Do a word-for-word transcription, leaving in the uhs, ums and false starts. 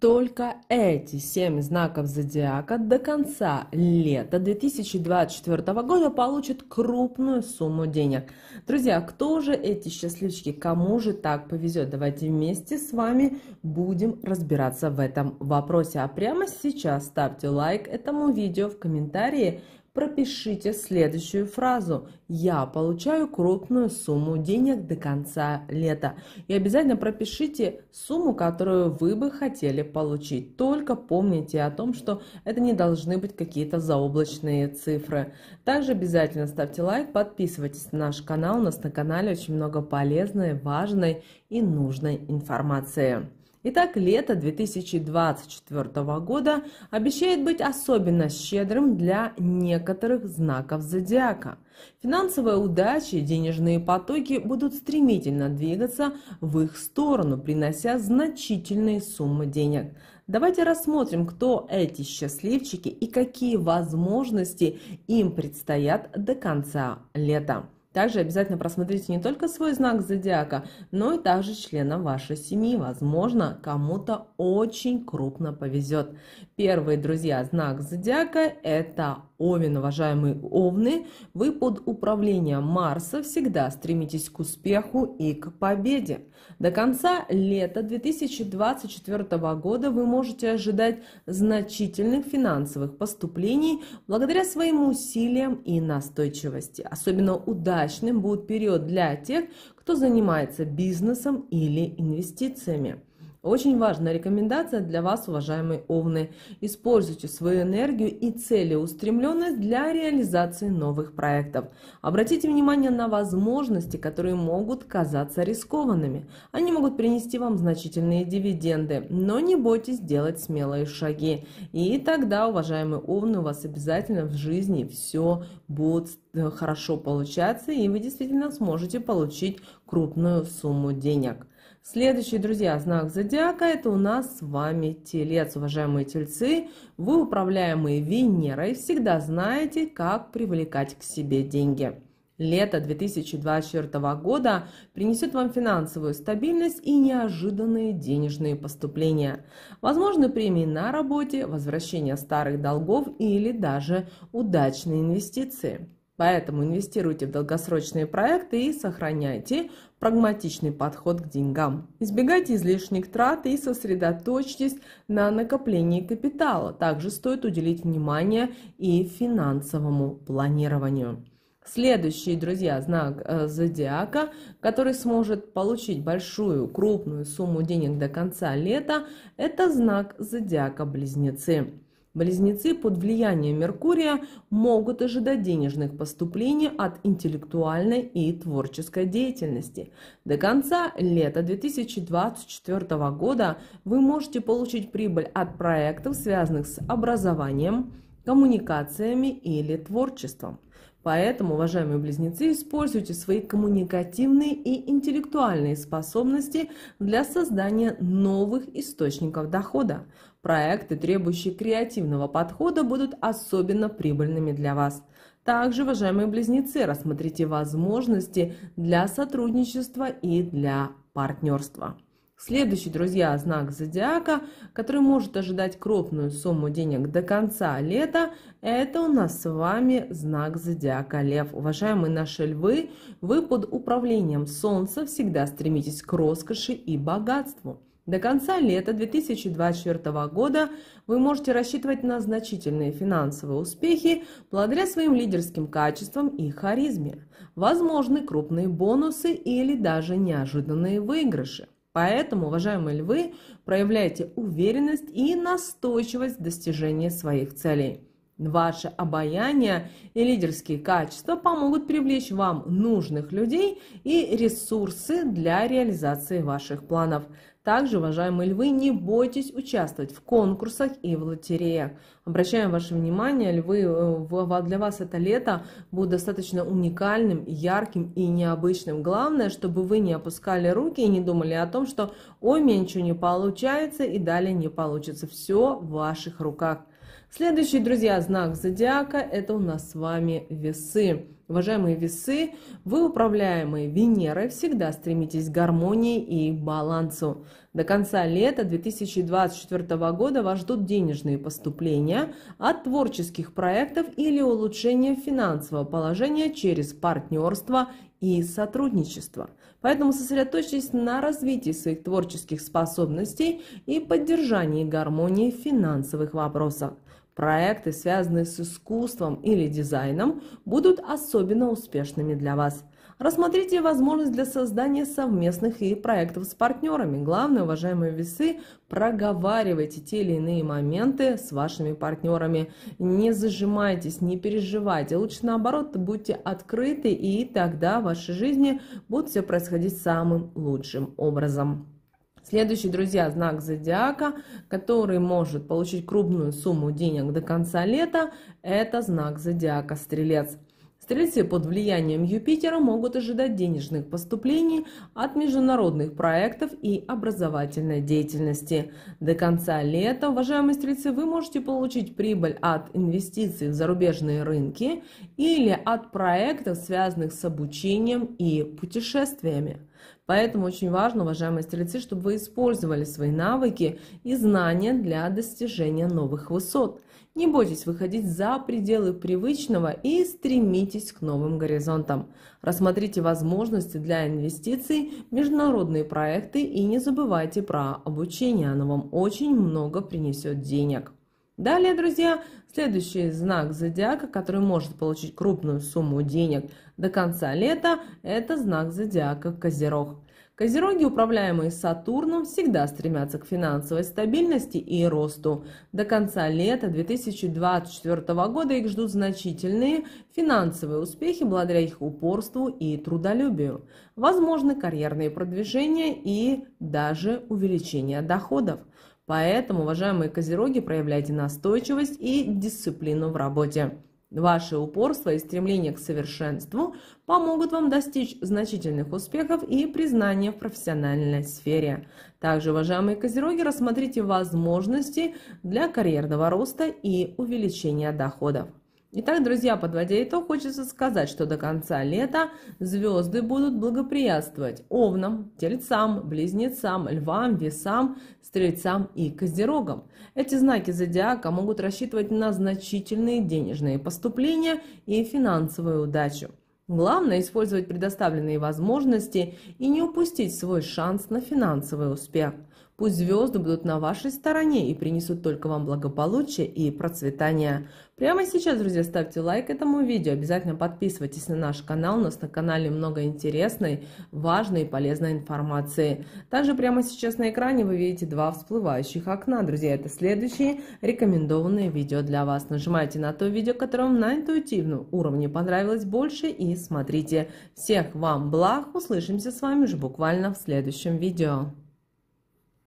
только эти семь знаков зодиака до конца лета две тысячи двадцать четвёртого года получат крупную сумму денег. Друзья, кто же эти счастливчики, кому же так повезет? Давайте вместе с вами будем разбираться в этом вопросе. А прямо сейчас ставьте лайк этому видео, в комментарии пропишите следующую фразу: я получаю крупную сумму денег до конца лета. И обязательно пропишите сумму, которую вы бы хотели получить. Только помните о том, что это не должны быть какие-то заоблачные цифры. Также обязательно ставьте лайк, подписывайтесь на наш канал. У нас на канале очень много полезной, важной и нужной информации. Итак, лето две тысячи двадцать четвёртого года обещает быть особенно щедрым для некоторых знаков зодиака. Финансовая удача и денежные потоки будут стремительно двигаться в их сторону, принося значительные суммы денег. Давайте рассмотрим, кто эти счастливчики и какие возможности им предстоят до конца лета. Также обязательно просмотрите не только свой знак зодиака, но и также члена вашей семьи. Возможно, кому-то очень крупно повезет. Первый, друзья, знак зодиака – это Овен. Уважаемые Овны, вы под управлением Марса всегда стремитесь к успеху и к победе. До конца лета две тысячи двадцать четвёртого года вы можете ожидать значительных финансовых поступлений благодаря своим усилиям и настойчивости. Особенно удачным будет период для тех, кто занимается бизнесом или инвестициями. Очень важная рекомендация для вас, уважаемые Овны. Используйте свою энергию и целеустремленность для реализации новых проектов. Обратите внимание на возможности, которые могут казаться рискованными. Они могут принести вам значительные дивиденды, но не бойтесь делать смелые шаги. И тогда, уважаемые Овны, у вас обязательно в жизни все будет хорошо получаться, и вы действительно сможете получить крупную сумму денег. Следующий, друзья, знак зодиака – это у нас с вами Телец. Уважаемые Тельцы, вы, управляемые Венерой, всегда знаете, как привлекать к себе деньги. Лето две тысячи двадцать четвёртого года принесет вам финансовую стабильность и неожиданные денежные поступления. Возможны премии на работе, возвращение старых долгов или даже удачные инвестиции. Поэтому инвестируйте в долгосрочные проекты и сохраняйте прагматичный подход к деньгам. Избегайте излишних трат и сосредоточьтесь на накоплении капитала. Также стоит уделить внимание и финансовому планированию. Следующий, друзья, знак зодиака, который сможет получить большую, крупную сумму денег до конца лета, это знак зодиака Близнецы. Близнецы под влиянием Меркурия могут ожидать денежных поступлений от интеллектуальной и творческой деятельности. До конца лета две тысячи двадцать четвёртого года вы можете получить прибыль от проектов, связанных с образованием, коммуникациями или творчеством. Поэтому, уважаемые Близнецы, используйте свои коммуникативные и интеллектуальные способности для создания новых источников дохода. Проекты, требующие креативного подхода, будут особенно прибыльными для вас. Также, уважаемые Близнецы, рассмотрите возможности для сотрудничества и для партнерства. Следующий, друзья, знак зодиака, который может ожидать крупную сумму денег до конца лета, это у нас с вами знак зодиака Лев. Уважаемые наши Львы, вы под управлением Солнца всегда стремитесь к роскоши и богатству. До конца лета две тысячи двадцать четвёртого года вы можете рассчитывать на значительные финансовые успехи благодаря своим лидерским качествам и харизме. Возможны крупные бонусы или даже неожиданные выигрыши. Поэтому, уважаемые Львы, проявляйте уверенность и настойчивость в достижении своих целей. Ваше обаяние и лидерские качества помогут привлечь вам нужных людей и ресурсы для реализации ваших планов. Также, уважаемые Львы, не бойтесь участвовать в конкурсах и в лотереях. Обращаем ваше внимание, Львы, для вас это лето будет достаточно уникальным, ярким и необычным. Главное, чтобы вы не опускали руки и не думали о том, что «Ой, мне ничего не получается» и далее не получится. Все в ваших руках. Следующий, друзья, знак зодиака – это у нас с вами Весы. Уважаемые весы, вы, управляемые Венерой, всегда стремитесь к гармонии и балансу. До конца лета две тысячи двадцать четвёртого года вас ждут денежные поступления от творческих проектов или улучшения финансового положения через партнерство и сотрудничество. Поэтому сосредоточьтесь на развитии своих творческих способностей и поддержании гармонии в финансовых вопросах. Проекты, связанные с искусством или дизайном, будут особенно успешными для вас. Рассмотрите возможность для создания совместных и проектов с партнерами. Главное, уважаемые весы, проговаривайте те или иные моменты с вашими партнерами. Не зажимайтесь, не переживайте. Лучше наоборот, будьте открыты, и тогда в вашей жизни будет все происходить самым лучшим образом. Следующий, друзья, знак зодиака, который может получить крупную сумму денег до конца лета, это знак зодиака Стрелец. Стрельцы под влиянием Юпитера могут ожидать денежных поступлений от международных проектов и образовательной деятельности. До конца лета, уважаемые стрельцы, вы можете получить прибыль от инвестиций в зарубежные рынки или от проектов, связанных с обучением и путешествиями. Поэтому очень важно, уважаемые стрельцы, чтобы вы использовали свои навыки и знания для достижения новых высот. Не бойтесь выходить за пределы привычного и стремитесь к новым горизонтам. Рассмотрите возможности для инвестиций в международные проекты и не забывайте про обучение, оно вам очень много принесет денег. Далее, друзья, следующий знак зодиака, который может получить крупную сумму денег до конца лета, это знак зодиака Козерог. Козероги, управляемые Сатурном, всегда стремятся к финансовой стабильности и росту. До конца лета две тысячи двадцать четвёртого года их ждут значительные финансовые успехи благодаря их упорству и трудолюбию. Возможны карьерные продвижения и даже увеличение доходов. Поэтому, уважаемые козероги, проявляйте настойчивость и дисциплину в работе. Ваше упорство и стремление к совершенству помогут вам достичь значительных успехов и признания в профессиональной сфере. Также, уважаемые козероги, рассмотрите возможности для карьерного роста и увеличения доходов. Итак, друзья, подводя итог, хочется сказать, что до конца лета звезды будут благоприятствовать Овнам, Тельцам, Близнецам, Львам, Весам, Стрельцам и Козерогам. Эти знаки зодиака могут рассчитывать на значительные денежные поступления и финансовую удачу. Главное – использовать предоставленные возможности и не упустить свой шанс на финансовый успех. Пусть звезды будут на вашей стороне и принесут только вам благополучие и процветание. Прямо сейчас, друзья, ставьте лайк этому видео, обязательно подписывайтесь на наш канал, у нас на канале много интересной, важной и полезной информации. Также прямо сейчас на экране вы видите два всплывающих окна, друзья, это следующие рекомендованные видео для вас. Нажимайте на то видео, которое вам на интуитивном уровне понравилось больше, и смотрите. Всех вам благ, услышимся с вами уже буквально в следующем видео.